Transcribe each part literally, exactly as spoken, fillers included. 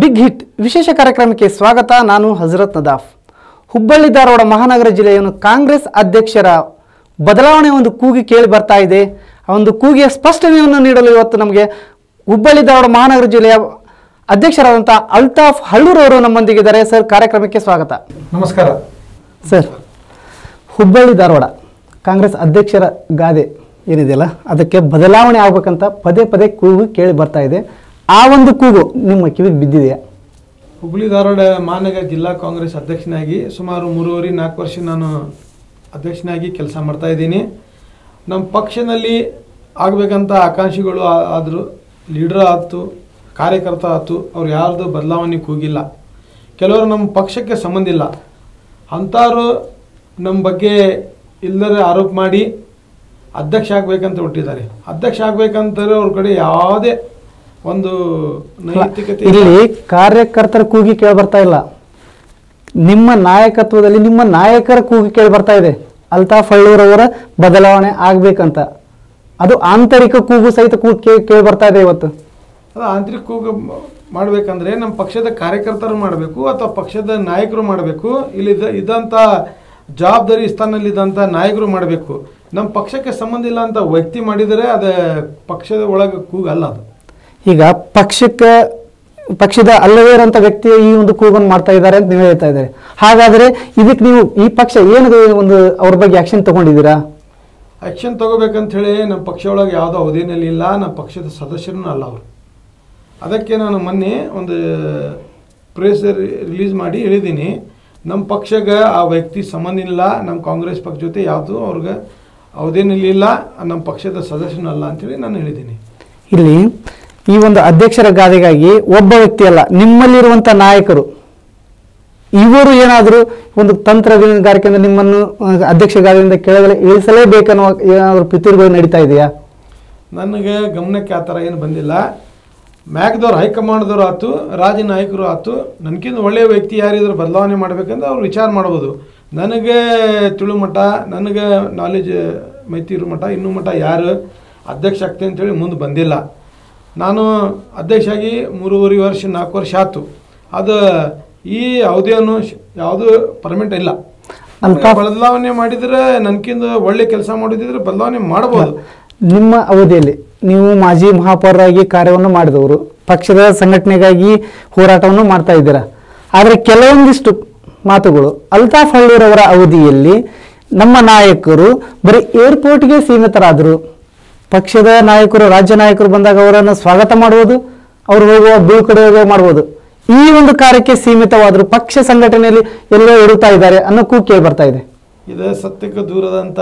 Big hit विशेष कार्यक्रम के स्वागत नानु हजरत नदाफ हुब्बळ्ळि धारवाड़ महानगर जिले कांग्रेस अध्यक्षर बदलावणे कूगी केळि बर्ता इदे कूगिय स्पष्टनेयन्नु नीडलु इवत्तु नमगे हुब्बळ्ळि धारवाड़ महानगर जिले अध्यक्षरादंत अल्ताफ हळ्ळूर अवरु नम्मोंदिगे इद्दारे सर कार्यक्रमक्के स्वागत नमस्कार सर हुब्बळ्ळि धारवाड़ कांग्रेस अध्यक्षर गादे ಏನಿದೆಯಲ್ಲ ಅದಕ್ಕೆ ಬದಲಾವಣೆ ಆಗಬೇಕಂತ ಪದೇ ಪದೇ ಕೂಗು ಕೇಳಿ ಬರ್ತಾ ಇದೆ ಆ ಒಂದು ಕೂಗು ನಿಮ್ಮ ಕಿವಿಗೆ ಬಿದ್ದಿದೆಯಾ ಹುಬ್ಬಳ್ಳಿ ಧಾರವಾಡ ಮಹಾನಗರ ಜಿಲ್ಲಾ ಕಾಂಗ್ರೆಸ್ ಅಧ್ಯಕ್ಷನಾಗಿ ಸುಮಾರು ಮೂರು ನಾಲ್ಕು ವರ್ಷ ನಾನು ಅಧ್ಯಕ್ಷನಾಗಿ ಕೆಲಸ ಮಾಡ್ತಾ ಇದ್ದೀನಿ ನಮ್ಮ ಪಕ್ಷದಲ್ಲಿ ಆಗಬೇಕಂತ ಆಕಾಂಕ್ಷಿಗಳು ಆದರೂ ಲೀಡರ್ ಆತು ಕಾರ್ಯಕರ್ತ ಆತು ಅವರು ಯಾರ್ದು ಬದಲಾವಣೆ ಕೂಗಿಲ್ಲ ಕೆಲವರು ನಮ್ಮ ಪಕ್ಷಕ್ಕೆ ಸಂಬಂಧ ಇಲ್ಲ ಅಂತಾರು ನಮ್ಮ ಬಗ್ಗೆ ಇಲ್ಲದ ಆರೋಪ ಮಾಡಿ ಅಧ್ಯಕ್ಷ ಆಗಬೇಕಂತ ಹೊರಟಿದ್ದಾರೆ ಅಧ್ಯಕ್ಷ ಆಗಬೇಕಂತಾರೆ ಅವರ ಕಡೆ ಯಾವದೇ ಒಂದು ನೈತಿಕತೆ ಇಲ್ಲಿ ಕಾರ್ಯಕರ್ತರ ಕೂಗಿ ಕೇಳಿ ಬರ್ತಾ ಇಲ್ಲ ನಿಮ್ಮ ನಾಯಕತ್ವದಲ್ಲಿ ನಿಮ್ಮ ನಾಯಕರ ಕೂಗಿ ಕೇಳಿ ಬರ್ತಾ ಇದೆ ಅಲ್ತಾಫ್ ಹಳ್ಳೂರ್ ಅವರ ಬದಲಾವಣೆ ಆಗಬೇಕಂತ ಅದು ಆಂತರಿಕ ಕೂಗು ಸಹಿತ ಕೇಳಿ ಬರ್ತಾ ಇದೆ ಇವತ್ತು ಅದು ಆಂತರಿಕ ಕೂಗು ಮಾಡಬೇಕಂದ್ರೆ ನಮ್ಮ ಪಕ್ಷದ ಕಾರ್ಯಕರ್ತರು ಮಾಡಬೇಕು ಅಥವಾ ಪಕ್ಷದ ನಾಯಕರು ಮಾಡಬೇಕು ಇಲ್ಲಿ ಇದಂತ ಜವಾಬ್ದಾರಿ ಸ್ಥಾನದಲ್ಲಿ ಇದಂತ ನಾಯಕರು ಮಾಡಬೇಕು ನಮ್ಮ ಪಕ್ಷಕ್ಕೆ ಸಂಬಂಧ ಇಲ್ಲ ಅಂತ ವ್ಯಕ್ತಿ ಮಾಡಿದರೆ ಅದು ಪಕ್ಷದ ಒಳಗೆ ಕೂಗಲ್ಲ ಅದು ಈಗ ಪಕ್ಷಕ್ಕೆ ಪಕ್ಷದ ಅಲ್ಲವೇರಂತ ವ್ಯಕ್ತಿ ಈ ಒಂದು ಕೂಗನ್ನು ಮಾಡ್ತಾ ಇದ್ದಾರೆ ಅಂತ ನೀವು ಹೇಳ್ತಾ ಇದ್ದಾರೆ ಹಾಗಾದ್ರೆ ಇದಕ್ಕೆ ನೀವು ಈ ಪಕ್ಷ ಏನು ಒಂದು ಅವರ ಬಗ್ಗೆ ಆಕ್ಷನ್ ತಗೊಂಡಿದ್ದೀರಾ ಆಕ್ಷನ್ ತಗೋಬೇಕು ಅಂತ ಹೇಳಿ ನಮ್ಮ ಪಕ್ಷ ಒಳಗೆ ಯಾವುದು ಅವಧಿನಲ್ಲಿ ಇಲ್ಲ ನಮ್ಮ ಪಕ್ಷದ ಸದಸ್ಯರನ್ನ ಅಲ್ಲ ಅವರು ಅದಕ್ಕೆ ನಾನು ಮೊನ್ನೆ ಒಂದು ಪ್ರೆಸ್ ರಿಲೀಸ್ ಮಾಡಿ ಹೇಳಿದ್ದೀನಿ ನಮ್ಮ ಪಕ್ಷಕ್ಕೆ ಆ ವ್ಯಕ್ತಿ ಸಂಬಂಧ ಇಲ್ಲ ನಮ್ಮ ಕಾಂಗ್ರೆಸ್ ಪಕ್ಷ ಜೊತೆ ಯಾವುದು ಅವರಿಗೆ ಅವದೇನಿಲ್ಲ ನಮ್ಮ ಪಕ್ಷದ ಸದಸ್ಯನಲ್ಲ ಅಂತ ಹೇಳಿ ನಾನು ಹೇಳಿದ್ದೀನಿ ಇಲ್ಲಿ ಈ ಒಂದು ಅಧ್ಯಕ್ಷರ ಗಾದೆಗಾಗಿ ಒಬ್ಬ ವ್ಯಕ್ತಿ ಅಲ್ಲ ನಿಮ್ಮಲ್ಲಿರುವಂತ ನಾಯಕರು ಇವರು ಏನಾದರೂ ಒಂದು ತಂತ್ರಗಾರಿಕೆಯಿಂದ ನಿಮ್ಮನ್ನು ಅಧ್ಯಕ್ಷ ಗಾದೆಯಿಂದ ಕೆಳಗೆ ಇಳಿಸಲೇಬೇಕನ್ನೋ ಏನಾದರೂ ಪಿತೂರಿಗಳು ನಡೀತಾ ಇದೆಯಾ ನನಗೆ ಗಮನಕ್ಕೆ ಆ ತರ ಏನು ಬಂದಿಲ್ಲ ಮ್ಯಾಕ್ದವರು ಹೈಕಮಾಂಡ್ದವರು ಆತು ರಾಜ್ಯ ನಾಯಕರು ಆತು ನನಗಿಂತ ಒಳ್ಳೆಯ ವ್ಯಕ್ತಿ ಯಾರಿದ್ರು ಬದಲಾವಣೆ ಮಾಡಬೇಕಂದ್ರೆ ಅವ್ರು ವಿಚಾರ ಮಾಡಬಹುದು ನನಗೆ ತಿಳು ಮಠ ನನಗೆ ನಾಲೆಜ್ ಮೈತಿ ಇರೋ ಮಠ ಇನ್ನೂ ಮಠ ಯಾರು ಅಧ್ಯಕ್ಷ ಆಗ್ತೇನೆ ಅಂತೇಳಿ ಮುಂದೆ ಬಂದಿಲ್ಲ ನಾನು ಅಧ್ಯಕ್ಷ ಆಗಿ ಮೂರುವರೆ ವರ್ಷ ನಾಲ್ಕು ವರ್ಷ ಆಯಿತು ಅದು ಈ ಅವಧಿಯನ್ನು ಯಾವುದು ಪರ್ಮಿಟ್ ಇಲ್ಲ ಅಂತ ಬದಲಾವಣೆ ಮಾಡಿದರೆ ನನಗಿಂತ ಒಳ್ಳೆ ಕೆಲಸ ಮಾಡಿದ್ರೆ ಬದಲಾವಣೆ ಮಾಡಬಹುದು ನಿಮ್ಮ ಅವಧಿಯಲ್ಲಿ ನೀವು ಮಾಜಿ ಮಹಾಪೌರರಾಗಿ ಕಾರ್ಯವನ್ನು ಮಾಡಿದವರು ಪಕ್ಷದ ಸಂಘಟನೆಗಾಗಿ ಹೋರಾಟವನ್ನು ಮಾಡ್ತಾ ಇದ್ದೀರಾ ಆದರೆ ಕೆಲವೊಂದಿಷ್ಟು ಮಾತುಗಳು ಅಲ್ತಾಫ್ ಹಳ್ಳೂರ್ ಅವರ ಅವಧಿಯಲ್ಲಿ ನಮ್ಮ ನಾಯಕರು ಬರೀ ಏರ್ಪೋರ್ಟ್ಗೆ ಸೀಮಿತರಾದರು ಪಕ್ಷದ ನಾಯಕರು ರಾಜ್ಯ ನಾಯಕರು ಬಂದಾಗ ಅವರನ್ನು ಸ್ವಾಗತ ಮಾಡುವುದು ಅವರು ಹೋಗುವ ಬೀಳ್ಕೊಡುಗೆ ಹೋಗುವ ಮಾಡುವುದು ಈ ಒಂದು ಕಾರ್ಯಕ್ಕೆ ಸೀಮಿತವಾದರೂ ಪಕ್ಷ ಸಂಘಟನೆಯಲ್ಲಿ ಎಲ್ಲೋ ಇರುತ್ತಾ ಇದ್ದಾರೆ ಅನ್ನೋ ಕೂಗು ಕೇಳಿ ಬರ್ತಾ ಇದೆ ಇದು ಸತ್ಯಕ್ಕೆ ದೂರದಂತ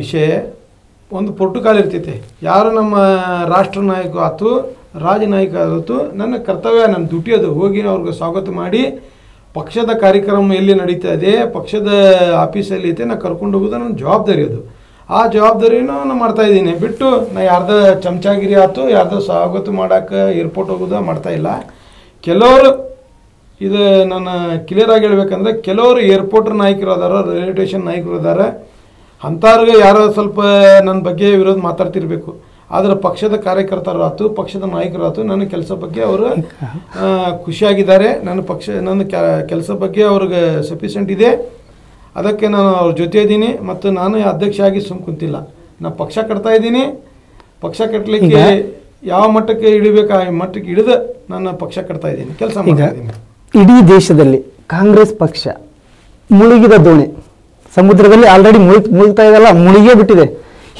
ವಿಷಯ ಒಂದು ಪ್ರೋಟೋಕಾಲ್ ಇರ್ತೈತೆ ಯಾರು ನಮ್ಮ ರಾಷ್ಟ್ರ ನಾಯಕ ಆತು ರಾಜ್ಯ ನಾಯಕ ಆತು ನನ್ನ ಕರ್ತವ್ಯ ನನ್ನ ಡ್ಯೂಟಿ ಅದು ಹೋಗಿ ಅವ್ರಿಗೆ ಸ್ವಾಗತ ಮಾಡಿ ಪಕ್ಷದ ಕಾರ್ಯಕ್ರಮ ಎಲ್ಲಿ ನಡೀತಾ ಇದೆ ಪಕ್ಷದ ಆಫೀಸಲ್ಲಿ ಐತೆ ನಾನು ಕರ್ಕೊಂಡು ಹೋಗೋದು ನನ್ನ ಜವಾಬ್ದಾರಿ ಅದು ಆ ಜವಾಬ್ದಾರಿನೂ ನಾನು ಮಾಡ್ತಾ ಇದ್ದೀನಿ ಬಿಟ್ಟು ನಾನು ಯಾರ್ದ ಚಮಚಾಗಿರಿ ಆಯ್ತು ಯಾರ್ದೋ ಸ್ವಾಗತ ಮಾಡೋಕ್ಕೆ ಏರ್ಪೋರ್ಟ್ ಹೋಗೋದು ಮಾಡ್ತಾ ಇಲ್ಲ ಕೆಲವರು ಇದು ನಾನು ಕ್ಲಿಯರ್ ಆಗಿ ಹೇಳ್ಬೇಕಂದ್ರೆ ಕೆಲವರು ಏರ್ಪೋರ್ಟ್ ನಾಯಕರು ಅದಾರ ರೈಲ್ವೆ ಸ್ಟೇಷನ್ ನಾಯಕರು ಅದಾರ ಅಂಥವ್ರಿಗೆ ಯಾರೋ ಸ್ವಲ್ಪ ನನ್ನ ಬಗ್ಗೆ ವಿರೋಧ ಮಾತಾಡ್ತಿರ್ಬೇಕು ಆದರೆ ಪಕ್ಷದ ಕಾರ್ಯಕರ್ತರು ಆಯ್ತು ಪಕ್ಷದ ನಾಯಕರು ಆಯ್ತು ನನ್ನ ಕೆಲಸ ಬಗ್ಗೆ ಅವರು ಖುಷಿಯಾಗಿದ್ದಾರೆ ನನ್ನ ಪಕ್ಷ ನನ್ನ ಕೆಲಸ ಬಗ್ಗೆ ಅವ್ರಿಗೆ ಸಫಿಷಿಯೆಂಟ್ ಇದೆ ಅದಕ್ಕೆ ನಾನು ಅವ್ರ ಜೊತೆ ಇದ್ದೀನಿ ಮತ್ತು ನಾನು ಅಧ್ಯಕ್ಷ ಆಗಿ ಸುಮ್ಮ ಕುಂತಿಲ್ಲ ನಾನು ಪಕ್ಷ ಕಟ್ತಾ ಇದ್ದೀನಿ ಪಕ್ಷ ಕಟ್ಟಲಿಕ್ಕೆ ಯಾವ ಮಟ್ಟಕ್ಕೆ ಇಡಬೇಕು ಆ ಮಟ್ಟಕ್ಕೆ ಹಿಡಿದು ನಾನು ಪಕ್ಷ ಕಟ್ತಾ ಇದ್ದೀನಿ ಕೆಲಸ ಮಾಡ್ತಾ ಇದ್ದೀನಿ ಇಡೀ ದೇಶದಲ್ಲಿ ಕಾಂಗ್ರೆಸ್ ಪಕ್ಷ ಮುಳುಗಿದ ದೋಣಿ ಸಮುದ್ರದಲ್ಲಿ ಆಲ್ರೆಡಿ ಮುಳ್ ಮುಳುಗ್ತಾ ಇದೆಲ್ಲ ಮುಳುಗೇ ಬಿಟ್ಟಿದೆ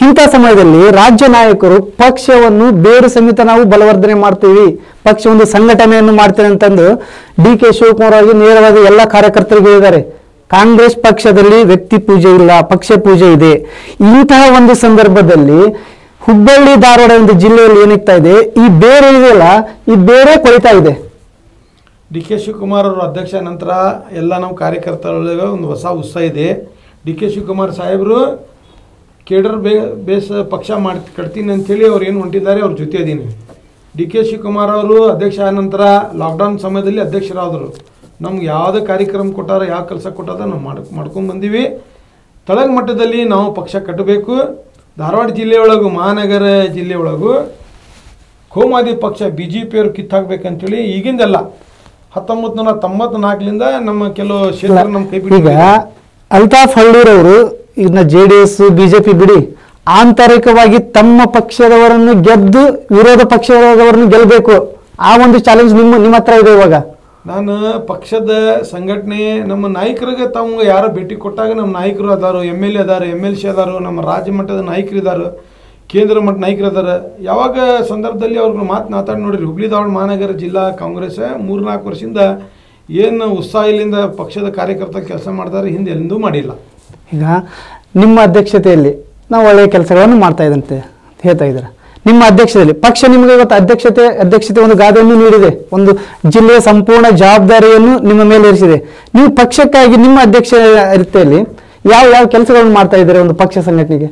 ಇಂಥ ಸಮಯದಲ್ಲಿ ರಾಜ್ಯ ನಾಯಕರು ಪಕ್ಷವನ್ನು ಬೇರು ಸಮೇತ ನಾವು ಬಲವರ್ಧನೆ ಮಾಡ್ತೀವಿ ಪಕ್ಷ ಒಂದು ಸಂಘಟನೆಯನ್ನು ಮಾಡ್ತೇವೆ ಅಂತಂದು ಡಿ ಕೆ ಶಿವಕುಮಾರ್ ಅವರಿಗೆ ನೇರವಾಗಿ ಎಲ್ಲ ಕಾರ್ಯಕರ್ತರಿಗೆ ಹೇಳಿದ್ದಾರೆ ಕಾಂಗ್ರೆಸ್ ಪಕ್ಷದಲ್ಲಿ ವ್ಯಕ್ತಿ ಪೂಜೆ ಇಲ್ಲ ಪಕ್ಷ ಪೂಜೆ ಇದೆ ಇಂತಹ ಒಂದು ಸಂದರ್ಭದಲ್ಲಿ ಹುಬ್ಬಳ್ಳಿ ಧಾರವಾಡ ಒಂದು ಜಿಲ್ಲೆಯಲ್ಲಿ ಏನಾಗ್ತಾ ಇದೆ ಈ ಬೇರೆ ಇದೆಯಲ್ಲ ಈ ಬೇರೆ ಕೊಳಿತಾ ಇದೆ ಡಿ ಕೆ ಶಿವಕುಮಾರ್ ಅವರು ಅಧ್ಯಕ್ಷ ನಂತರ ಎಲ್ಲ ನಾವು ಕಾರ್ಯಕರ್ತರೊಳಗೆ ಒಂದು ಹೊಸ ಉತ್ಸಾಹ ಇದೆ ಡಿ ಕೆ ಶಿವಕುಮಾರ್ ಸಾಹೇಬರು ಕೇಡರ್ ಬೇ ಬೇಸ್ ಪಕ್ಷ ಮಾಡಿ ಕಟ್ತೀನಿ ಅಂಥೇಳಿ ಅವ್ರು ಏನು ಹೊಂಟಿದ್ದಾರೆ ಅವ್ರ ಜೊತೆ ಇದ್ದೀನಿ ಡಿ ಕೆ ಶಿವಕುಮಾರ್ ಅವರು ಅಧ್ಯಕ್ಷ ಆದ ನಂತರ ಲಾಕ್ಡೌನ್ ಸಮಯದಲ್ಲಿ ಅಧ್ಯಕ್ಷರಾದರು ನಮ್ಗೆ ಯಾವುದೇ ಕಾರ್ಯಕ್ರಮ ಕೊಟ್ಟಾರ ಯಾವ ಕೆಲಸ ಕೊಟ್ಟಾರ ನಾವು ಮಾಡಿ ಮಾಡ್ಕೊಂಡ್ಬಂದೀವಿ ತಳಗ ಮಟ್ಟದಲ್ಲಿ ನಾವು ಪಕ್ಷ ಕಟ್ಟಬೇಕು ಧಾರವಾಡ ಜಿಲ್ಲೆಯೊಳಗೂ ಮಹಾನಗರ ಜಿಲ್ಲೆಯೊಳಗೂ ಕೋಮಾದಿ ಪಕ್ಷ ಬಿ ಜೆ ಪಿಯವ್ರು ಕಿತ್ತಾಗಬೇಕಂಥೇಳಿ ಈಗಿಂದಲ್ಲ ಹತ್ತೊಂಬತ್ತು ನೂರ ತೊಂಬತ್ನಾಲ್ಕು ತೊಂಬತ್ನಾಲ್ಕರಿಂದ ನಮ್ಮ ಕೆಲವು ಕ್ಷೇತ್ರ ನಮ್ಮ ಕೈಬಿಟ್ಟು ಈಗ ಅಲ್ತಾಫ್ ಹಳ್ಳೂರ್ ಅವರು ಇದನ್ನ ಜೆಡಿಎಸ್ ಬಿಜೆಪಿ ಬಿಡಿ ಆಂತರಿಕವಾಗಿ ತಮ್ಮ ಪಕ್ಷದವರನ್ನು ಗೆದ್ದು ವಿರೋಧ ಪಕ್ಷದವರನ್ನು ಗೆಲ್ಲಬೇಕು ಆ ಒಂದು ಚಾಲೆಂಜ್ ನಿಮ್ಮ ನಿಮ್ಮ ಹತ್ರ ಇದೆ ಇವಾಗ ನಾನು ಪಕ್ಷದ ಸಂಘಟನೆ ನಮ್ಮ ನಾಯಕರಿಗೆ ತಮ್ಮ ಯಾರು ಭೇಟಿ ಕೊಟ್ಟಾಗ ನಮ್ಮ ನಾಯಕರು ಅದಾರು ಎಂ ಎಲ್ ಎ ಅದಾರು ಎಂ ಎಲ್ ಸಿ ಅದಾರು ನಮ್ಮ ರಾಜ್ಯ ಮಟ್ಟದ ನಾಯಕರು ಇದಾರು ಕೇಂದ್ರ ಮಟ್ಟ ನಾಯಕರು ಅದಾರ ಯಾವಾಗ ಸಂದರ್ಭದಲ್ಲಿ ಅವ್ರನ್ನ ಮಾತು ಮಾತಾಡಿ ನೋಡಿರಿ ಹುಬ್ಳಿ ಧಾರವಾಡ ಮಹಾನಗರ ಜಿಲ್ಲಾ ಕಾಂಗ್ರೆಸ್ ಮೂರು ನಾಲ್ಕು ವರ್ಷದಿಂದ ಏನು ಉತ್ಸಾಹದಿಂದ ಪಕ್ಷದ ಕಾರ್ಯಕರ್ತ ಕೆಲಸ ಮಾಡ್ತಾರೆ ಹಿಂದೆ ಎಂದೂ ಮಾಡಿಲ್ಲ ಈಗ ನಿಮ್ಮ ಅಧ್ಯಕ್ಷತೆಯಲ್ಲಿ ನಾವು ಒಳ್ಳೆಯ ಕೆಲಸಗಳನ್ನು ಮಾಡ್ತಾ ಇದ್ದಂತೆ ಹೇಳ್ತಾ ಇದ್ದೀರಾ ನಿಮ್ಮ ಅಧ್ಯಕ್ಷತೆಯಲ್ಲಿ ಪಕ್ಷ ನಿಮಗೆ ಇವತ್ತು ಅಧ್ಯಕ್ಷತೆ ಅಧ್ಯಕ್ಷತೆ ಒಂದು ಗಾದೆಯನ್ನು ನೀಡಿದೆ ಒಂದು ಜಿಲ್ಲೆಯ ಸಂಪೂರ್ಣ ಜವಾಬ್ದಾರಿಯನ್ನು ನಿಮ್ಮ ಮೇಲೆ ಇರಿಸಿದೆ ನೀವು ಪಕ್ಷಕ್ಕಾಗಿ ನಿಮ್ಮ ಅಧ್ಯಕ್ಷ ರೀತಿಯಲ್ಲಿ ಯಾವ ಯಾವ ಕೆಲಸಗಳನ್ನು ಮಾಡ್ತಾ ಇದ್ದೀರಾ ಒಂದು ಪಕ್ಷ ಸಂಘಟನೆಗೆ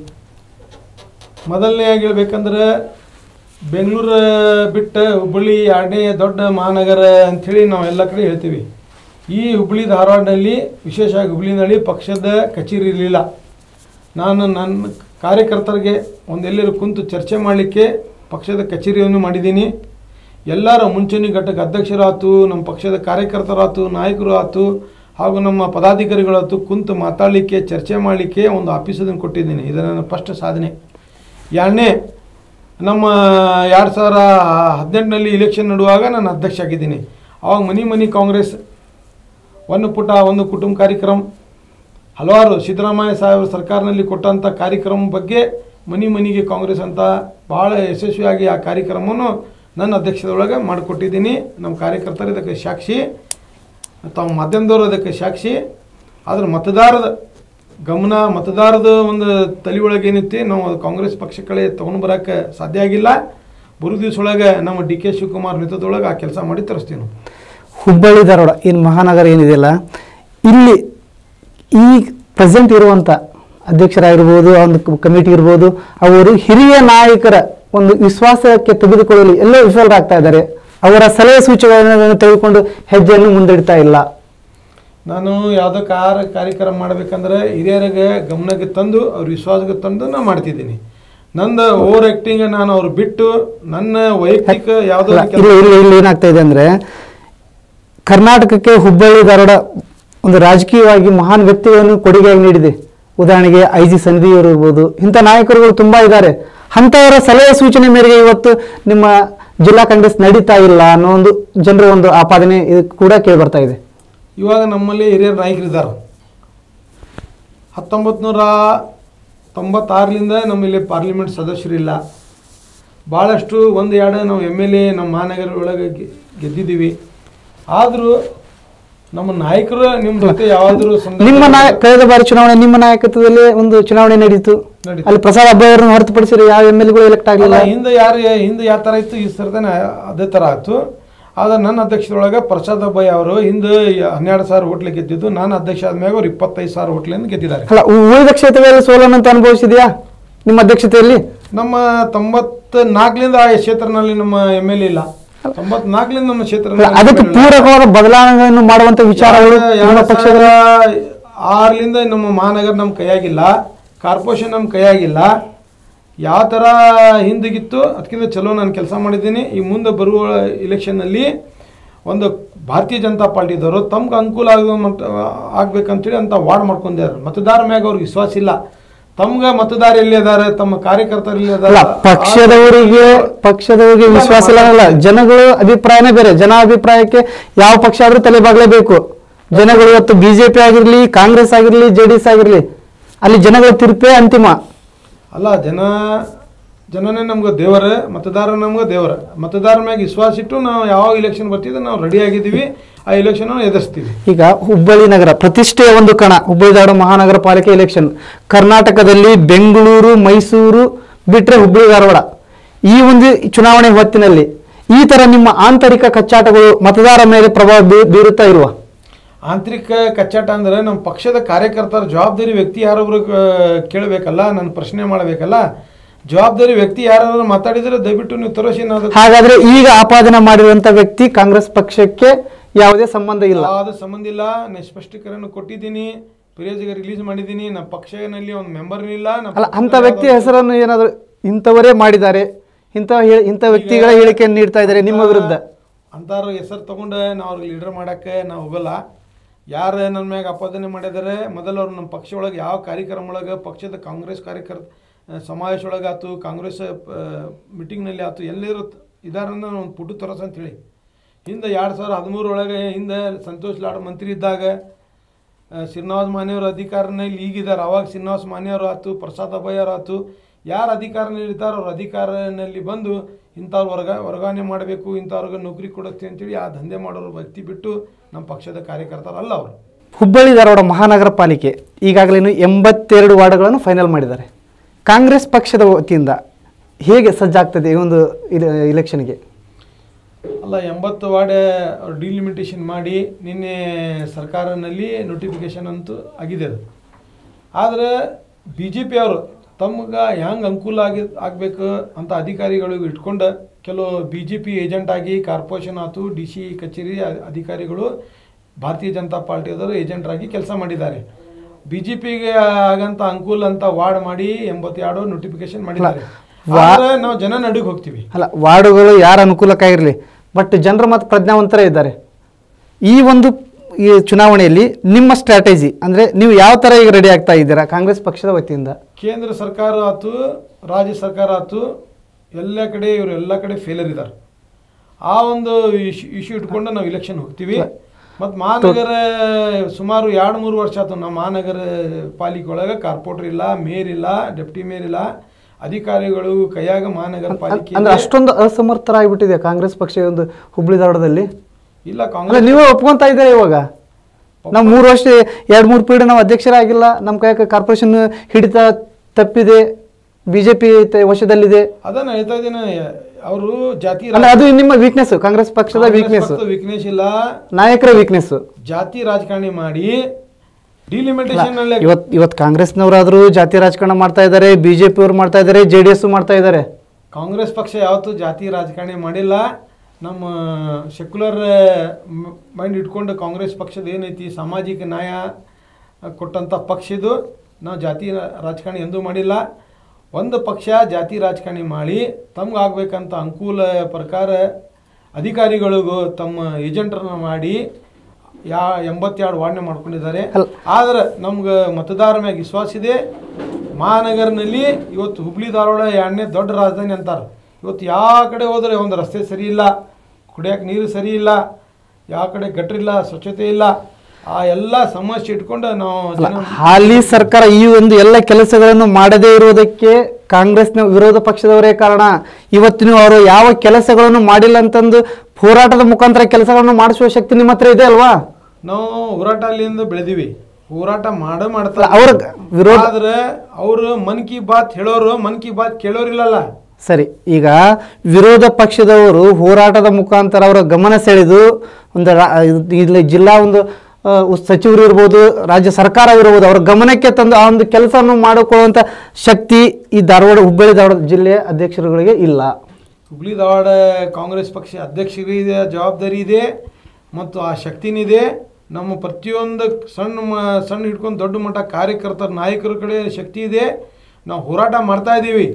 ಮೊದಲನೇಯಾಗಿ ಹೇಳಬೇಕಂದ್ರೆ ಬೆಂಗಳೂರು ಬಿಟ್ಟು ಹುಬ್ಬಳ್ಳಿ ಎರಡನೇ ದೊಡ್ಡ ಮಹಾನಗರ ಅಂಥೇಳಿ ನಾವೆಲ್ಲ ಕಡೆ ಹೇಳ್ತೀವಿ ಈ ಹುಬ್ಬಳ್ಳಿ ಧಾರವಾಡನಲ್ಲಿ ವಿಶೇಷವಾಗಿ ಹುಬ್ಳಿನಲ್ಲಿ ಪಕ್ಷದ ಕಚೇರಿ ಇರಲಿಲ್ಲ ನಾನು ನನ್ನ ಕಾರ್ಯಕರ್ತರಿಗೆ ಒಂದೆಲ್ಲರೂ ಕುಂತು ಚರ್ಚೆ ಮಾಡಲಿಕ್ಕೆ ಪಕ್ಷದ ಕಚೇರಿಯನ್ನು ಮಾಡಿದ್ದೀನಿ ಎಲ್ಲರ ಮುಂಚೂಣಿ ಘಟಕ ಅಧ್ಯಕ್ಷರಾಯ್ತು ನಮ್ಮ ಪಕ್ಷದ ಕಾರ್ಯಕರ್ತರಾಯ್ತು ನಾಯಕರು ಆಯ್ತು ಹಾಗೂ ನಮ್ಮ ಪದಾಧಿಕಾರಿಗಳಾಯ್ತು ಕುಂತು ಮಾತಾಡಲಿಕ್ಕೆ ಚರ್ಚೆ ಮಾಡಲಿಕ್ಕೆ ಒಂದು ಆಫೀಸನ್ನು ಕೊಟ್ಟಿದ್ದೀನಿ ಇದು ನನ್ನ ಫಸ್ಟ್ ಸಾಧನೆ ಎರಡನೇ ನಮ್ಮ ಎರಡು ಸಾವಿರ ಹದಿನೆಂಟರಲ್ಲಿ ಇಲೆಕ್ಷನ್ ನಡುವಾಗ ನಾನು ಅಧ್ಯಕ್ಷ ಆಗಿದ್ದೀನಿ ಆವಾಗ ಮನಿ ಮನಿ ಕಾಂಗ್ರೆಸ್ ಒಂದು ಪುಟ ಒಂದು ಕುಟುಂಬ ಕಾರ್ಯಕ್ರಮ ಹಲವಾರು ಸಿದ್ದರಾಮಯ್ಯ ಸಾಹೇಬರ ಸರ್ಕಾರದಲ್ಲಿ ಕೊಟ್ಟಂಥ ಕಾರ್ಯಕ್ರಮ ಬಗ್ಗೆ ಮನಿ ಮನಿಗೆ ಕಾಂಗ್ರೆಸ್ ಅಂತ ಭಾಳ ಯಶಸ್ವಿಯಾಗಿ ಆ ಕಾರ್ಯಕ್ರಮವನ್ನು ನನ್ನ ಅಧ್ಯಕ್ಷದೊಳಗೆ ಮಾಡಿಕೊಟ್ಟಿದ್ದೀನಿ ನಮ್ಮ ಕಾರ್ಯಕರ್ತರು ಇದಕ್ಕೆ ಸಾಕ್ಷಿ ತಾವು ಮಾಧ್ಯಮದವರು ಅದಕ್ಕೆ ಸಾಕ್ಷಿ ಆದರೆ ಮತದಾರರ ಗಮನ ಮತದಾರರ ಒಂದು ತಲೆಯೊಳಗೇನಿತ್ತು ನಾವು ಅದು ಕಾಂಗ್ರೆಸ್ ಪಕ್ಷಕ್ಕಳೆ ತೊಗೊಂಡು ಬರೋಕ್ಕೆ ಸಾಧ್ಯ ಆಗಿಲ್ಲ ಬರು ದಿವಸೊಳಗೆ ನಮ್ಮ ಡಿ ಕೆ ಶಿವಕುಮಾರ್ ನೇತೃತ್ವದೊಳಗೆ ಆ ಕೆಲಸ ಮಾಡಿ ತರಿಸ್ತೀವಿ ನಾವು ಹುಬ್ಬಳ್ಳಿ ಧಾರವಾಡ ಏನು ಮಹಾನಗರ ಏನಿದೆಯಲ್ಲ ಇಲ್ಲಿ ಈ ಪ್ರೆಸೆಂಟ್ ಇರುವಂಥ ಅಧ್ಯಕ್ಷರಾಗಿರ್ಬೋದು ಒಂದು ಕಮಿಟಿ ಇರ್ಬೋದು ಅವರು ಹಿರಿಯ ನಾಯಕರ ಒಂದು ವಿಶ್ವಾಸಕ್ಕೆ ತೆಗೆದುಕೊಳ್ಳಲು ಎಲ್ಲೋ ವಿಫಲರಾಗ್ತಾ ಇದ್ದಾರೆ ಅವರ ಸಲಹೆ ಸೂಚನೆಗಳನ್ನು ತೆಗೆದುಕೊಂಡು ಹೆಜ್ಜೆಯನ್ನು ಮುಂದಿಡ್ತಾ ಇಲ್ಲ ನಾನು ಯಾವುದೋ ಕಾರ್ಯ ಕಾರ್ಯಕ್ರಮ ಮಾಡಬೇಕಂದ್ರೆ ಹಿರಿಯರಿಗೆ ಗಮನಕ್ಕೆ ತಂದು ಅವ್ರ ವಿಶ್ವಾಸಕ್ಕೆ ತಂದು ನಾನು ಮಾಡ್ತಿದ್ದೀನಿ ನಂದು ಓವರ್ ಆ್ಯಕ್ಟಿಂಗ್ ನಾನು ಅವ್ರು ಬಿಟ್ಟು ನನ್ನ ವೈಯಕ್ತಿಕ ಯಾವುದೋ ಇಲ್ಲಿ ಇಲ್ಲಿ ಏನಾಗ್ತಾ ಇದೆ ಅಂದರೆ ಕರ್ನಾಟಕಕ್ಕೆ ಹುಬ್ಬಳ್ಳಿ ಧಾರವಾಡ ಒಂದು ರಾಜಕೀಯವಾಗಿ ಮಹಾನ್ ವ್ಯಕ್ತಿಗಳನ್ನು ಕೊಡುಗೆಯಾಗಿ ನೀಡಿದೆ ಉದಾಹರಣೆಗೆ ಐ ಜಿ ಸನ್ವಿಯವರು ಇರ್ಬೋದು ಇಂಥ ನಾಯಕರುಗಳು ತುಂಬ ಇದ್ದಾರೆ ಅಂಥವರ ಸಲಹೆ ಸೂಚನೆ ಮೇರೆಗೆ ಇವತ್ತು ನಿಮ್ಮ ಜಿಲ್ಲಾ ಕಾಂಗ್ರೆಸ್ ನಡೀತಾ ಇಲ್ಲ ಅನ್ನೋ ಒಂದು ಜನರ ಒಂದು ಆಪಾದನೆ ಇದು ಕೂಡ ಕೇಳಿ ಬರ್ತಾ ಇದೆ ಇವಾಗ ನಮ್ಮಲ್ಲಿ ಹಿರಿಯ ನಾಯಕರಿದ್ದಾರೆ ಹತ್ತೊಂಬತ್ತು ನೂರ ತೊಂಬತ್ತಾರರಿಂದ ನಮ್ಮಲ್ಲಿ ಪಾರ್ಲಿಮೆಂಟ್ ಸದಸ್ಯರಿಲ್ಲ ಭಾಳಷ್ಟು ಒಂದು ಎರಡು ನಾವು ಎಮ್ ಎಲ್ ಎ ನಮ್ಮ ಮಹಾನಗರ ಒಳಗೆ ಗೆದ್ದಿದ್ದೀವಿ ಆದರೂ ನಮ್ಮ ನಾಯಕರು ನಿಮ್ಮ ಜೊತೆ ಯಾವಾದರೂ ನಿಮ್ಮ ನಾಯ ಕಳೆದ ಬಾರಿ ಚುನಾವಣೆ ನಿಮ್ಮ ನಾಯಕತ್ವದಲ್ಲಿ ಒಂದು ಚುನಾವಣೆ ನಡೀತು ಅಲ್ಲಿ ಪ್ರಸಾದ್ ಅಬ್ಬಾಯಿ ಅವರನ್ನು ಹೊರತುಪಡಿಸಿದ್ರೆ ಯಾವ ಎಮ್ ಎಲ್ ಎಗಳು ಎಲೆಕ್ಟ್ ಆಗಲಿಲ್ಲ ಹಿಂದೆ ಯಾರು ಹಿಂದೆ ಯಾವ ಥರ ಇತ್ತು ಈ ಸರ್ತಾನೆ ಅದೇ ಥರ ಆಯಿತು ಆದರೆ ನನ್ನ ಅಧ್ಯಕ್ಷದೊಳಗೆ ಪ್ರಸಾದ್ ಅಬ್ಬಾಯಿ ಅವರು ಹಿಂದೆ ಹನ್ನೆರಡು ಸಾವಿರ ಹೋಟ್ಲಿಗೆ ಗೆದ್ದಿದ್ದು ನಾನು ಅಧ್ಯಕ್ಷ ಆದ್ಮೇಲೆ ಅವ್ರು ಇಪ್ಪತ್ತೈದು ಸಾವಿರ ಹೋಟ್ಲಿಂದ ಗೆದ್ದಿದ್ದಾರೆ ಅಲ್ಲ ಉಳಿದ ಕ್ಷೇತ್ರದಲ್ಲಿ ಸೋಲನಂತ ಅನುಭವಿಸಿದೆಯಾ ನಿಮ್ಮ ಅಧ್ಯಕ್ಷತೆಯಲ್ಲಿ ನಮ್ಮ ತೊಂಬತ್ತ ನಾಲ್ಕರಿಂದ ಆ ಕ್ಷೇತ್ರನಲ್ಲಿ ನಮ್ಮ ಎಮ್ ಎಲ್ ಎ ಇಲ್ಲ ತೊಂಬತ್ನಾಲ್ಕರಿಂದ ನಮ್ಮ ಕ್ಷೇತ್ರ ಅದಕ್ಕೆ ಪೂರಕವಾದ ಬದಲಾವಣೆಗಳನ್ನು ಮಾಡುವಂಥ ವಿಚಾರಗಳು ಪಕ್ಷದ ಆರರಿಂದ ನಮ್ಮ ಮಹಾನಗರ ನಮ್ಮ ಕೈಯಾಗಿಲ್ಲ ಕಾರ್ಪೊರೇಷನ್ ನಮ್ಮ ಕೈಯಾಗಿಲ್ಲ ಯಾವ ಥರ ಹಿಂದಿಗಿತ್ತು ಅದಕ್ಕಿಂತ ಚಲೋ ನಾನು ಕೆಲಸ ಮಾಡಿದ್ದೀನಿ ಈ ಮುಂದೆ ಬರುವ ಇಲೆಕ್ಷನ್ನಲ್ಲಿ ಒಂದು ಭಾರತೀಯ ಜನತಾ ಪಾರ್ಟಿದವರು ತಮ್ಗೆ ಅನುಕೂಲ ಆಗುವ ಮಟ್ಟ ಆಗಬೇಕಂತೇಳಿ ಅಂತ ವಾರ್ಡ್ ಮಾಡ್ಕೊಂಡಿದ್ದಾರೆ ಮತದಾರ ಮ್ಯಾಗ ಅವ್ರಿಗೆ ವಿಶ್ವಾಸ ಇಲ್ಲ ತಮ್ಗೆ ಮತದಾರ ಎಲ್ಲಿ ಅದಾರೆ ತಮ್ಮ ಕಾರ್ಯಕರ್ತರಲ್ಲಿ ಅದಾರ ಪಕ್ಷದವರಿಗೆ ಪಕ್ಷದವರಿಗೆ ವಿಶ್ವಾಸ ಇಲ್ಲ ಜನಗಳು ಅಭಿಪ್ರಾಯನೇ ಬೇರೆ ಜನ ಅಭಿಪ್ರಾಯಕ್ಕೆ ಯಾವ ಪಕ್ಷ ಆದ್ರೂ ತಲೆ ಬಾಗಲೇಬೇಕು ಜನಗಳು ಇವತ್ತು ಬಿಜೆಪಿ ಆಗಿರ್ಲಿ ಕಾಂಗ್ರೆಸ್ ಆಗಿರ್ಲಿ ಜೆಡಿಎಸ್ ಆಗಿರ್ಲಿ ಅಲ್ಲಿ ಜನಗಳ ತೀರ್ಪೇ ಅಂತಿಮ ಅಲ್ಲ ಜನ ಜನನೇ ನಮ್ಗೆ ದೇವರ ಮತದಾರ ನಮ್ಗೆ ದೇವರ ಮತದಾರ ಮ್ಯಾಗ ವಿಶ್ವಾಸ ಇಟ್ಟು ನಾವು ಯಾವ ಇಲೆಕ್ಷನ್ ಬರ್ತಿದ್ರೆ ನಾವು ರೆಡಿ ಆಗಿದ್ದೀವಿ ಆ ಇಲೆಕ್ಷನ್ ಎದುರಿಸ್ತೀವಿ ಈಗ ಹುಬ್ಬಳ್ಳಿ ನಗರ ಪ್ರತಿಷ್ಠೆಯ ಒಂದು ಕಣ ಹುಬ್ಬಳ್ಳಿ ಧಾರವಾಡ ಮಹಾನಗರ ಪಾಲಿಕೆ ಇಲೆಕ್ಷನ್ ಕರ್ನಾಟಕದಲ್ಲಿ ಬೆಂಗಳೂರು ಮೈಸೂರು ಬಿಟ್ಟರೆ ಹುಬ್ಬಳ್ಳಿ ಧಾರವಾಡ ಈ ಒಂದು ಚುನಾವಣೆ ಹೊತ್ತಿನಲ್ಲಿ ಈ ಥರ ನಿಮ್ಮ ಆಂತರಿಕ ಕಚ್ಚಾಟಗಳು ಮತದಾರ ಮೇಲೆ ಪ್ರಭಾವ ಬೀರುತ್ತಾ ಇರುವ ಆಂತರಿಕ ಕಚ್ಚಾಟ ಅಂದರೆ ನಮ್ಮ ಪಕ್ಷದ ಕಾರ್ಯಕರ್ತರ ಜವಾಬ್ದಾರಿ ವ್ಯಕ್ತಿ ಯಾರೊಬ್ಬರು ಕೇಳಬೇಕಲ್ಲ ನಾನು ಪ್ರಶ್ನೆ ಮಾಡಬೇಕಲ್ಲ ಜವಾಬ್ದಾರಿ ವ್ಯಕ್ತಿ ಯಾರು ಮಾತಾಡಿದ್ರೆ ದಯವಿಟ್ಟು ನೀವು ತೋರಿಸಿ ಹಾಗಾದ್ರೆ ಈಗ ಆಪಾದನೆ ಮಾಡಿರುವಂತ ವ್ಯಕ್ತಿ ಕಾಂಗ್ರೆಸ್ ಪಕ್ಷಕ್ಕೆ ಯಾವುದೇ ಸಂಬಂಧ ಇಲ್ಲ ಯಾವುದೇ ಸಂಬಂಧ ಇಲ್ಲ ನಾನು ಸ್ಪಷ್ಟೀಕರಣ ಕೊಟ್ಟಿದ್ದೀನಿ ಪ್ರೇಜೆಗೆ ರಿಲೀಸ್ ಮಾಡಿದ್ದೀನಿ ನಮ್ಮ ಪಕ್ಷನಲ್ಲಿ ಒಂದು ಮೆಂಬರ್ ಇಲ್ಲ ಅಂತ ವ್ಯಕ್ತಿ ಹೆಸರನ್ನು ಏನಾದರೂ ಇಂಥವರೇ ಮಾಡಿದ್ದಾರೆ ಇಂಥ ಇಂಥ ವ್ಯಕ್ತಿಗಳ ಹೇಳಿಕೆಯನ್ನು ನೀಡ್ತಾ ಇದ್ದಾರೆ ನಿಮ್ಮ ವಿರುದ್ಧ ಅಂತಾರು ಹೆಸರು ತಗೊಂಡ ನಾವು ಅವರಿಗೆ ಲೀಡರ್ ಮಾಡಕ್ಕೆ ನಾವು ಹೋಗಲ್ಲ. ಯಾರು ನನ್ನ ಮ್ಯಾಗ ಅಪಾದನೆ ಮಾಡಿದರೆ ಮೊದಲು ಅವರು ನಮ್ಮ ಪಕ್ಷ ಒಳಗೆ ಯಾವ ಕಾರ್ಯಕ್ರಮ ಒಳಗೆ ಪಕ್ಷದ ಕಾಂಗ್ರೆಸ್ ಕಾರ್ಯಕರ್ತ ಸಮಾವೇಶ ಒಳಗಾಯ್ತು ಕಾಂಗ್ರೆಸ್ ಮೀಟಿಂಗ್ನಲ್ಲಿ ಆಯ್ತು ಎಲ್ಲರೂ ಇದಾರನ್ನ ಒಂದು ಪುಟ್ಟು ತರಸ ಅಂತೇಳಿ ಹಿಂದೆ ಎರಡು ಸಾವಿರ ಹದಿಮೂರು ಒಳಗೆ ಹಿಂದೆ ಸಂತೋಷ್ ಲಾಡ್ ಮಂತ್ರಿ ಇದ್ದಾಗ ಶ್ರೀನಿವಾಸ ಮಾನೆಯವ್ರ ಅಧಿಕಾರನಲ್ಲಿ ಈಗಿದ್ದಾರೆ. ಅವಾಗ ಶ್ರೀನಿವಾಸ ಮಾನೆಯವ್ರು ಆಯ್ತು ಪ್ರಸಾದ್ ಅಭಯ್ ಅವರು ಆಯ್ತು ಯಾರು ಅಧಿಕಾರನಲ್ಲಿರ್ತಾರೋ ಅವ್ರ ಅಧಿಕಾರನಲ್ಲಿ ಬಂದು ಇಂಥವ್ರ ವರ್ಗ ವರ್ಗಾವಣೆ ಮಾಡಬೇಕು ಇಂಥವ್ರಿಗೆ ನೌಕರಿ ಕೊಡುತ್ತೆ ಅಂತೇಳಿ ಆ ದಂಧೆ ಮಾಡೋರು ವ್ಯಕ್ತಿ ಬಿಟ್ಟು ನಮ್ಮ ಪಕ್ಷದ ಕಾರ್ಯಕರ್ತರಲ್ಲ ಅವರು. ಹುಬ್ಬಳ್ಳಿ ಧಾರವಾಡ ಮಹಾನಗರ ಪಾಲಿಕೆ ಈಗಾಗಲೇ ಎಂಬತ್ತೆರಡು ವಾರ್ಡ್ಗಳನ್ನು ಫೈನಲ್ ಮಾಡಿದ್ದಾರೆ. ಕಾಂಗ್ರೆಸ್ ಪಕ್ಷದ ವತಿಯಿಂದ ಹೇಗೆ ಸಜ್ಜಾಗ್ತದೆ ಈ ಒಂದು ಇಲೆಕ್ಷನ್ಗೆ? ಅಲ್ಲ, ಎಂಬತ್ತು ವಾರ್ಡ್ ಡಿಲಿಮಿಟೇಷನ್ ಮಾಡಿ ನಿನ್ನೆ ಸರ್ಕಾರನಲ್ಲಿ ನೋಟಿಫಿಕೇಷನ್ ಅಂತೂ ಆಗಿದೆ. ಅದು ಆದರೆ ಬಿ ಜೆ ಪಿಯವರು ತಮ್ಗೆ ಹೆಂಗೆ ಅನುಕೂಲ ಆಗಿ ಆಗಬೇಕು ಅಂತ ಅಧಿಕಾರಿಗಳಿಗೆ ಇಟ್ಕೊಂಡು ಕೆಲವು ಬಿ ಜೆ ಪಿ ಏಜೆಂಟ್ ಆಗಿ ಕಾರ್ಪೊರೇಷನ್ ಆಯ್ತು ಡಿ ಸಿ ಕಚೇರಿ ಅಧಿಕಾರಿಗಳು ಭಾರತೀಯ ಜನತಾ ಪಾರ್ಟಿಯವರು ಏಜೆಂಟ್ರಾಗಿ ಕೆಲಸ ಮಾಡಿದ್ದಾರೆ. ಬಿ ಜೆ ಪಿಗೆ ಆಗಂತ ಅನುಕೂಲ ಅಂತ ವಾರ್ಡ್ ಮಾಡಿ ಎಂಬತ್ತೆರಡು ನೋಟಿಫಿಕೇಶನ್ ಮಾಡಿದ್ದಾರೆ. ವಾರ ನಾವು ಜನ ನಡುಗೆ ಹೋಗ್ತೀವಿ ಅಲ್ಲ, ವಾರ್ಡುಗಳು ಯಾರು ಅನುಕೂಲಕ್ಕಾಗಿರಲಿ, ಬಟ್ ಜನರು ಮತ್ತು ಪ್ರಜ್ಞಾವಂತರ ಇದ್ದಾರೆ. ಈ ಒಂದು ಈ ಚುನಾವಣೆಯಲ್ಲಿ ನಿಮ್ಮ ಸ್ಟ್ರಾಟಜಿ ಅಂದರೆ ನೀವು ಯಾವ ಥರ ಈಗ ರೆಡಿ ಆಗ್ತಾ ಇದ್ದೀರಾ ಕಾಂಗ್ರೆಸ್ ಪಕ್ಷದ ವತಿಯಿಂದ? ಕೇಂದ್ರ ಸರ್ಕಾರ ಆಯ್ತು ರಾಜ್ಯ ಸರ್ಕಾರ ಆಯ್ತು ಎಲ್ಲ ಕಡೆ ಇವರು ಎಲ್ಲ ಕಡೆ ಫೇಲರ್ ಇದ್ದಾರೆ. ಆ ಒಂದು ಇಶ್ಯೂ ಇಶ್ಯೂ ಇಟ್ಕೊಂಡು ನಾವು ಇಲೆಕ್ಷನ್ ಹೋಗ್ತೀವಿ. ಮತ್ತು ಮಹಾನಗರ ಸುಮಾರು ಎರಡು ಮೂರು ವರ್ಷ ಆಯ್ತು ನಮ್ಮ ಮಹಾನಗರ ಪಾಲಿಕೆ ಒಳಗೆ ಕಾರ್ಪೊರೇಟರ್ ಇಲ್ಲ, ಮೇಯರ್ ಇಲ್ಲ, ಡೆಪ್ಟಿ ಮೇಯರ್ ಇಲ್ಲ, ಅಧಿಕಾರಿಗಳು ಕೈಯಾಗ ಮಹಾನಗರ ಪಾಲಿಕೆ ಅಂದರೆ ಅಷ್ಟೊಂದು ಅಸಮರ್ಥರಾಗಿಬಿಟ್ಟಿದೆ ಕಾಂಗ್ರೆಸ್ ಪಕ್ಷ ಒಂದು ಹುಬ್ಬಳ್ಳಿ ಧಾರವಾಡದಲ್ಲಿ. ಇಲ್ಲ, ಕಾಂಗ್ರೆಸ್ ನೀವೇ ಒಪ್ಕೊಂತ ಇದ್ದಾರೆ. ಇವಾಗ ನಾವು ಮೂರು ವರ್ಷ ಎರಡು ಮೂರು ಪೀಡೆ ನಾವು ಅಧ್ಯಕ್ಷರಾಗಿಲ್ಲ, ನಮ್ಮ ಕೈಯಾಗ ಕಾರ್ಪೊರೇಷನ್ ಹಿಡಿತ ತಪ್ಪಿದೆ, ಬಿ ಜೆ ಪಿ ವಶದಲ್ಲಿದೆ. ಅದನ್ನು ಹೇಳ್ತಾ ಇದ್ದೀನಿ, ಅವರು ಜಾತಿ ಅದು ನಿಮ್ಮ ವೀಕ್ನೆಸ್, ಕಾಂಗ್ರೆಸ್ ಪಕ್ಷದ ವೀಕ್ನೆಸ್ ವೀಕ್ನೆಸ್ ಇಲ್ಲ ನಾಯಕರ ವೀಕ್ನೆಸ್, ಜಾತಿ ರಾಜಕಾರಣಿ ಮಾಡಿ ಡಿಲಿಮಿಟೇಷನ್. ಇವತ್ತು ಇವತ್ತು ಕಾಂಗ್ರೆಸ್ನವರಾದರೂ ಜಾತಿ ರಾಜಕಾರಣ ಮಾಡ್ತಾ ಇದ್ದಾರೆ, ಬಿ ಜೆ ಪಿಯವರು ಮಾಡ್ತಾ ಇದ್ದಾರೆ, ಜೆ ಡಿ ಎಸ್ ಮಾಡ್ತಾ ಇದ್ದಾರೆ. ಕಾಂಗ್ರೆಸ್ ಪಕ್ಷ ಯಾವತ್ತೂ ಜಾತಿ ರಾಜಕಾರಣಿ ಮಾಡಿಲ್ಲ. ನಮ್ಮ ಸೆಕ್ಯುಲರ್ ಮೈಂಡ್ ಇಟ್ಕೊಂಡು ಕಾಂಗ್ರೆಸ್ ಪಕ್ಷದ ಏನೈತಿ ಸಾಮಾಜಿಕ ನ್ಯಾಯ ಕೊಟ್ಟಂಥ ಪಕ್ಷ ಇದು. ನಾವು ಜಾತಿ ರಾಜಕಾರಣಿ ಎಂದೂ ಮಾಡಿಲ್ಲ. ಒಂದು ಪಕ್ಷ ಜಾತಿ ರಾಜಕಾರಣಿ ಮಾಡಿ ತಮ್ಗಾಗಬೇಕಂತ ಅನುಕೂಲ ಪ್ರಕಾರ ಅಧಿಕಾರಿಗಳಿಗೂ ತಮ್ಮ ಏಜೆಂಟ್ರನ್ನ ಮಾಡಿ ಯಾ ಎಂಬತ್ತೆರಡು ವಾರ್ಡ್ನ ಮಾಡ್ಕೊಂಡಿದ್ದಾರೆ. ಆದರೆ ನಮ್ಗೆ ಮತದಾರರ ಮ್ಯಾಗ ವಿಶ್ವಾಸ ಇದೆ. ಮಹಾನಗರನಲ್ಲಿ ಇವತ್ತು ಹುಬ್ಳಿ ಧಾರವಾಡ ಎರಡನೇ ದೊಡ್ಡ ರಾಜಧಾನಿ ಅಂತಾರೆ. ಇವತ್ತು ಯಾವ ಕಡೆ ಹೋದರೆ ಒಂದು ರಸ್ತೆ ಸರಿ ಇಲ್ಲ, ಕುಡಿಯೋಕೆ ನೀರು ಸರಿ ಇಲ್ಲ, ಯಾವ ಕಡೆ ಗಟ್ರಿಲ್ಲ, ಸ್ವಚ್ಛತೆ ಇಲ್ಲ. ಆ ಎಲ್ಲ ಸಮಸ್ಯೆ ಇಟ್ಕೊಂಡು ನಾವು ಹಾಲಿ ಸರ್ಕಾರ ಈ ಒಂದು ಎಲ್ಲ ಕೆಲಸಗಳನ್ನು ಮಾಡದೇ ಇರೋದಕ್ಕೆ ಕಾಂಗ್ರೆಸ್ನ ವಿರೋಧ ಪಕ್ಷದವರೇ ಕಾರಣ. ಇವತ್ತಿನ ಅವರು ಯಾವ ಕೆಲಸಗಳನ್ನು ಮಾಡಿಲ್ಲ ಅಂತಂದು ಹೋರಾಟದ ಮುಖಾಂತರ ಕೆಲಸಗಳನ್ನು ಮಾಡಿಸುವ ಶಕ್ತಿ ನಿಮ್ಮ ಹತ್ರ ಇದೆ ಅಲ್ವಾ? ನಾವು ಹೋರಾಟ ಅಲ್ಲಿಂದ ಬೆಳೆದಿವಿ, ಹೋರಾಟ ಮಾಡ ಮಾಡ್ತಾರೆ ಅವ್ರ ವಿರೋಧ. ಆದರೆ ಅವರು ಮನ್ ಕಿ ಬಾತ್ ಹೇಳೋರು ಮನ್ ಕಿ ಬಾತ್ ಕೇಳೋರಿಲ್ಲಲ್ಲ. ಸರಿ, ಈಗ ವಿರೋಧ ಪಕ್ಷದವರು ಹೋರಾಟದ ಮುಖಾಂತರ ಅವರ ಗಮನ ಸೆಳೆದು ಒಂದು ಇಲ್ಲಿ ಜಿಲ್ಲಾ ಒಂದು ಸಚಿವರು ಇರ್ಬೋದು, ರಾಜ್ಯ ಸರ್ಕಾರ ಇರ್ಬೋದು, ಅವ್ರ ಗಮನಕ್ಕೆ ತಂದು ಆ ಒಂದು ಕೆಲಸವನ್ನು ಮಾಡಿಕೊಳ್ಳುವಂಥ ಶಕ್ತಿ ಈ ಧಾರವಾಡ ಹುಬ್ಬಳ್ಳಿ ಧಾರವಾಡ ಜಿಲ್ಲೆಯ ಅಧ್ಯಕ್ಷರುಗಳಿಗೆ ಇಲ್ಲ. ಹುಬ್ಳಿ ಧಾರವಾಡ ಕಾಂಗ್ರೆಸ್ ಪಕ್ಷ ಅಧ್ಯಕ್ಷರಿಗೆ ಜವಾಬ್ದಾರಿ ಇದೆ ಮತ್ತು ಆ ಶಕ್ತಿನಿದೆ. ನಮ್ಮ ಪ್ರತಿಯೊಂದು ಸಣ್ಣ ಸಣ್ಣ ಹಿಡ್ಕೊಂಡು ದೊಡ್ಡ ಮಟ್ಟ ಕಾರ್ಯಕರ್ತರ ನಾಯಕರ ಕಡೆ ಶಕ್ತಿ ಇದೆ. ನಾವು ಹೋರಾಟ ಮಾಡ್ತಾಯಿದ್ದೀವಿ.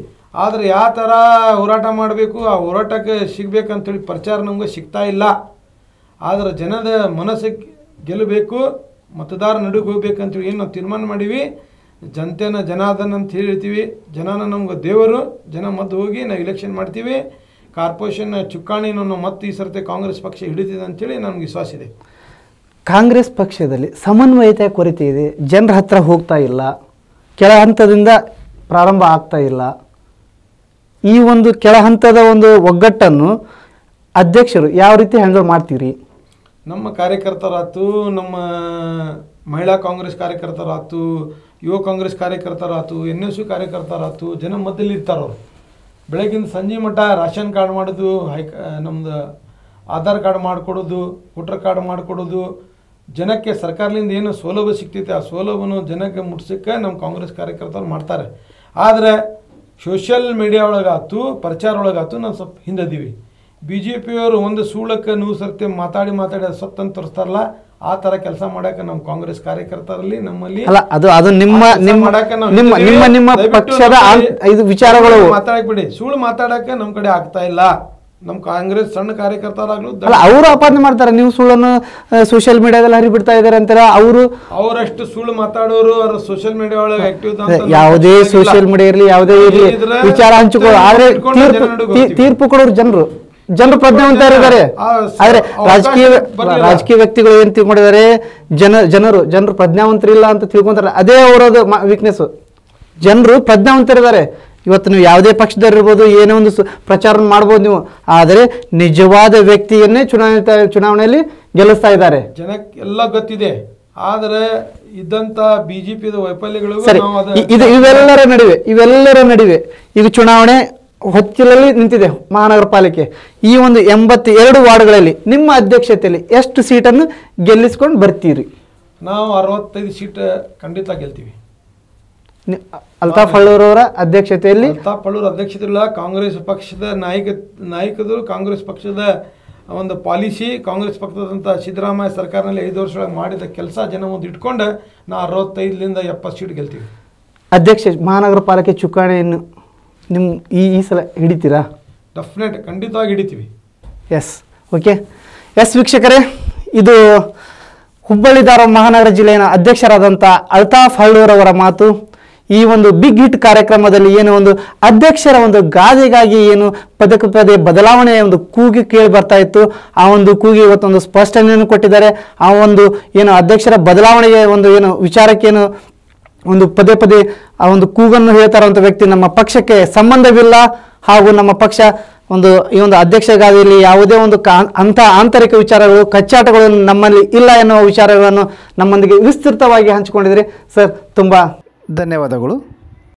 ಆದರೆ ಯಾವ ಥರ ಹೋರಾಟ ಮಾಡಬೇಕು, ಆ ಹೋರಾಟಕ್ಕೆ ಸಿಗಬೇಕಂತೇಳಿ ಪ್ರಚಾರ ನಮಗೆ ಸಿಗ್ತಾ ಇಲ್ಲ. ಆದರೆ ಜನದ ಮನಸ್ಸಿಗೆ ಗೆಲ್ಲಬೇಕು, ಮತದಾರ ನಡುಗೆ ಹೋಗ್ಬೇಕಂತೇಳಿ ಏನು ನಾವು ತೀರ್ಮಾನ ಮಾಡೀವಿ. ಜನತೆನ ಜನಾದನ ಅಂತ ಹೇಳ್ತೀವಿ. ಜನನ ನಮ್ಗೆ ದೇವರು, ಜನ ಮದ್ದು ಹೋಗಿ ನಾವು ಇಲೆಕ್ಷನ್ ಮಾಡ್ತೀವಿ. ಕಾರ್ಪೊರೇಷನ್ ಚುಕ್ಕಾಣಿಯನ್ನು ಮತ್ತೆ ಈ ಸರ್ತೆ ಕಾಂಗ್ರೆಸ್ ಪಕ್ಷ ಹಿಡಿದಿದೆ ಅಂತೇಳಿ ನಮ್ಗೆ ವಿಶ್ವಾಸ ಇದೆ. ಕಾಂಗ್ರೆಸ್ ಪಕ್ಷದಲ್ಲಿ ಸಮನ್ವಯತೆಯ ಕೊರತೆ ಇದೆ, ಜನರ ಹತ್ರ ಹೋಗ್ತಾ ಇಲ್ಲ, ಕೆಳ ಹಂತದಿಂದ ಪ್ರಾರಂಭ ಆಗ್ತಾ ಇಲ್ಲ. ಈ ಒಂದು ಕೆಳ ಹಂತದ ಒಂದು ಒಗ್ಗಟ್ಟನ್ನು ಅಧ್ಯಕ್ಷರು ಯಾವ ರೀತಿ ಹ್ಯಾಂಡಲ್ ಮಾಡ್ತೀರಿ? ನಮ್ಮ ಕಾರ್ಯಕರ್ತರಾಯ್ತು, ನಮ್ಮ ಮಹಿಳಾ ಕಾಂಗ್ರೆಸ್ ಕಾರ್ಯಕರ್ತರಾಯ್ತು, ಯುವ ಕಾಂಗ್ರೆಸ್ ಕಾರ್ಯಕರ್ತರಾಯ್ತು, ಎನ್ ಎಸ್ ಯು ಕಾರ್ಯಕರ್ತರಾಯ್ತು, ಜನ ಮಧ್ಯದಲ್ಲಿ ಇರ್ತಾರವ್ರು. ಬೆಳಗಿನ ಸಂಜೆ ಮಟ್ಟ ರಾಷನ್ ಕಾರ್ಡ್ ಮಾಡೋದು, ಹೈ ನಮ್ಮದು ಆಧಾರ್ ಕಾರ್ಡ್ ಮಾಡಿಕೊಡೋದು, ವೋಟರ್ ಕಾರ್ಡ್ ಮಾಡಿಕೊಡೋದು, ಜನಕ್ಕೆ ಸರ್ಕಾರದಿಂದ ಏನು ಸೌಲಭ್ಯ ಸಿಗ್ತೈತೆ ಆ ಸೌಲಭ್ಯವನ್ನು ಜನಕ್ಕೆ ಮುಟ್ಸೋಕ್ಕೆ ನಮ್ಮ ಕಾಂಗ್ರೆಸ್ ಕಾರ್ಯಕರ್ತರು ಮಾಡ್ತಾರೆ. ಆದರೆ ಸೋಷಿಯಲ್ ಮೀಡಿಯಾ ಒಳಗಾಯ್ತು ಪ್ರಚಾರ ಒಳಗಾಯ್ತು ನಾವು ಸ್ವಲ್ಪ ಹಿಂದದೀವಿ. ಬಿ ಜೆ ಪಿಯವರು ಒಂದು ಸೂಳಕ್ಕೆ ನೂರು ಸರ್ತಿ ಮಾತಾಡಿ ಮಾತಾಡಿ ಸತ್ತಂತ ತೋರಿಸ್ತಾರಲ್ಲ, ಆ ಥರ ಕೆಲಸ ಮಾಡೋಕ್ಕೆ ನಮ್ಮ ಕಾಂಗ್ರೆಸ್ ಕಾರ್ಯಕರ್ತರಲ್ಲಿ ನಮ್ಮಲ್ಲಿ ಅಲ್ಲ. ಅದು ಅದು ನಿಮ್ಮ ನಿಮ್ಮ ನಿಮ್ಮ ನಿಮ್ಮ ನಿಮ್ಮ ಪಕ್ಷದ ಇದು ವಿಚಾರಗಳು ಮಾತಾಡಕ್ಕೆ ಬಿಡಿ, ಸುಳ್ಳು ಮಾತಾಡೋಕ್ಕೆ ನಮ್ಮ ಕಡೆ ಆಗ್ತಾ ಇಲ್ಲ. नम कांग्रेस सण्ण कार्यकर्ता अपने सुन सोशल मीडिया हरिबिड़ता सोशल मीडिया सोशल मीडिया विचार हंचिक तीर्पु को जन जन प्रज्ञावंतर राजकीय राजकीय व्यक्तिगळु जन जन जन प्रज्ञावंतर अंतर अदे वीक्नेस जन प्रज्ञावंतर ಇವತ್ತು ನೀವು ಯಾವುದೇ ಪಕ್ಷದವರು ಇರಬಹುದು ಏನೋ ಒಂದು ಪ್ರಚಾರವನ್ನು ಮಾಡಬಹುದು ನೀವು ಆದರೆ ನಿಜವಾದ ವ್ಯಕ್ತಿಯನ್ನೇ ಚುನಾವಣೆ ಚುನಾವಣೆಯಲ್ಲಿ ಗೆಲ್ಲಿಸ್ತಾ ಇದ್ದಾರೆ ಜನಕ್ಕೆ ಎಲ್ಲ ಗೊತ್ತಿದೆ ಆದರೆ ಇದಂತ ಬಿಜೆಪಿದ ವೈಫಲ್ಯಗಳು ನಾವು ಅದು ಇದು ಇವೆಲ್ಲರ ನಡುವೆ ಇವೆಲ್ಲರ ನಡುವೆ ಈಗ ಚುನಾವಣೆ ಹೊತ್ತಿನಲ್ಲಿ ನಿಂತಿದೆ ಮಹಾನಗರ ಪಾಲಿಕೆ ಈ ಒಂದು ಎಂಬತ್ತೆರಡು ವಾರ್ಡ್ಗಳಲ್ಲಿ ನಿಮ್ಮ ಅಧ್ಯಕ್ಷತೆಯಲ್ಲಿ ಎಷ್ಟು ಸೀಟನ್ನು ಗೆಲ್ಲಿಸಿಕೊಂಡು ಬರ್ತೀರಿ ನಾವು ಅರವತ್ತೈದು ಸೀಟ್ ಖಂಡಿತ ಗೆಲ್ತೀವಿ अल्ताफ हळ्ळूरवर अध्यक्षतेयल्लि अल्ताफ हळ्ळूर अध्यक्षतेयल्लि कांग्रेस पक्षद नायक नायकदरु कांग्रेस पक्षद ओंदु पॉलिसी कांग्रेस पक्षदंत सिद्धरामय्य सरकारनल्लि पाँच वर्षदोळगे माडिद केलस जन मुंदे इट्कोंडु ना अरवत्तैदु लिंद सत्तर सीट गेल्तीवि अध्यक्ष महानगर पालिके चुकाणेयन्नु निम्म ई ई सल हिडितीरा डेफिनेट खंडितवागि हिडितीवि यस ओके यस वीक्षकरे इदु हुब्बळ्ळि धारवाड महानगर जिल्लेय अध्यक्षरादंत अल्ताफ हळ्ळूरवर मातु ಈ ಒಂದು ಬಿಗ್ ಹಿಟ್ ಕಾರ್ಯಕ್ರಮದಲ್ಲಿ ಏನು ಒಂದು ಅಧ್ಯಕ್ಷರ ಒಂದು ಗಾದೆಗಾಗಿ ಏನು ಪದಕ ಪದೇ ಬದಲಾವಣೆಯ ಒಂದು ಕೂಗಿ ಕೇಳಿ ಬರ್ತಾ ಇತ್ತು ಆ ಒಂದು ಕೂಗಿ ಇವತ್ತು ಒಂದು ಸ್ಪಷ್ಟನೆಯನ್ನು ಕೊಟ್ಟಿದ್ದಾರೆ ಆ ಒಂದು ಏನು ಅಧ್ಯಕ್ಷರ ಬದಲಾವಣೆಯ ಒಂದು ಏನು ವಿಚಾರಕ್ಕೆ ಏನು ಒಂದು ಪದೇ ಪದೇ ಆ ಒಂದು ಕೂಗನ್ನು ಹೇಳ್ತಾರಂತ ವ್ಯಕ್ತಿ ನಮ್ಮ ಪಕ್ಷಕ್ಕೆ ಸಂಬಂಧವಿಲ್ಲ ಹಾಗೂ ನಮ್ಮ ಪಕ್ಷ ಒಂದು ಈ ಒಂದು ಅಧ್ಯಕ್ಷ ಗಾದಿಯಲ್ಲಿ ಯಾವುದೇ ಒಂದು ಅಂತ ಆಂತರಿಕ ವಿಚಾರಗಳು ಕಚ್ಚಾಟಗಳು ನಮ್ಮಲ್ಲಿ ಇಲ್ಲ ಎನ್ನುವ ವಿಚಾರಗಳನ್ನು ನಮ್ಮೊಂದಿಗೆ ವಿಸ್ತೃತವಾಗಿ ಹಂಚಿಕೊಂಡಿದ್ದಾರೆ ಸರ್ ತುಂಬಾ ಧನ್ಯವಾದಗಳು।